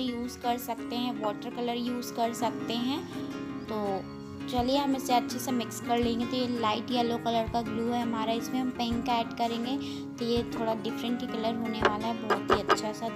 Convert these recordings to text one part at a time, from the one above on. Use कर सकते हैं, वाटर कलर यूज़ कर सकते हैं। तो चलिए हम इसे अच्छे से मिक्स कर लेंगे। तो ये लाइट येलो कलर का ग्लू है हमारा, इसमें हम पिंक ऐड करेंगे तो ये थोड़ा डिफरेंट ही कलर होने वाला है, बहुत ही अच्छा सा।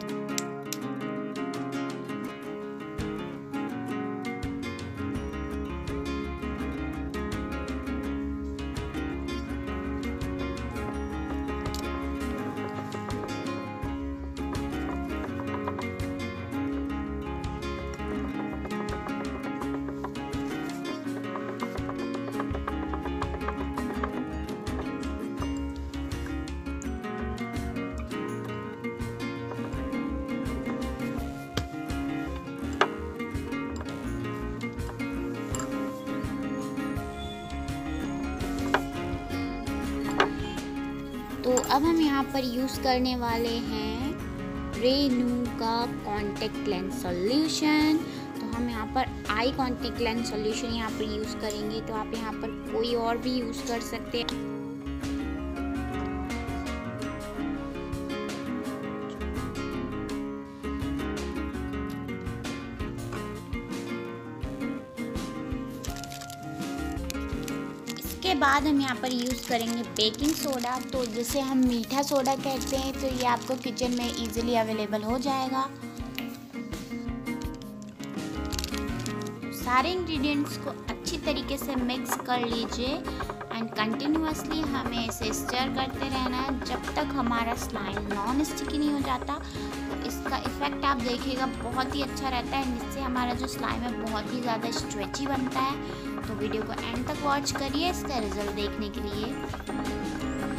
तो अब हम यहाँ पर यूज़ करने वाले हैं रेनू का कॉन्टेक्ट लेंस सॉल्यूशन। तो हम यहाँ पर आई कॉन्टेक्ट लेंस सॉल्यूशन यहाँ पर यूज़ करेंगे, तो आप यहाँ पर कोई और भी यूज़ कर सकते हैं। उसके बाद हम यहाँ पर यूज़ करेंगे बेकिंग सोडा, तो जिसे हम मीठा सोडा कहते हैं। तो ये आपको किचन में इजीली अवेलेबल हो जाएगा। सारे इंग्रेडिएंट्स को अच्छी तरीके से मिक्स कर लीजिए एंड कंटिन्यूअसली हमें इसे स्टर करते रहना है जब तक हमारा स्लाइम नॉन स्टिकी नहीं हो जाता। तो इसका इफ़ेक्ट आप देखिएगा बहुत ही अच्छा रहता है, जिससे हमारा जो स्लाइम है बहुत ही ज़्यादा स्ट्रेची बनता है। तो वीडियो को एंड तक वॉच करिए इसका रिजल्ट देखने के लिए।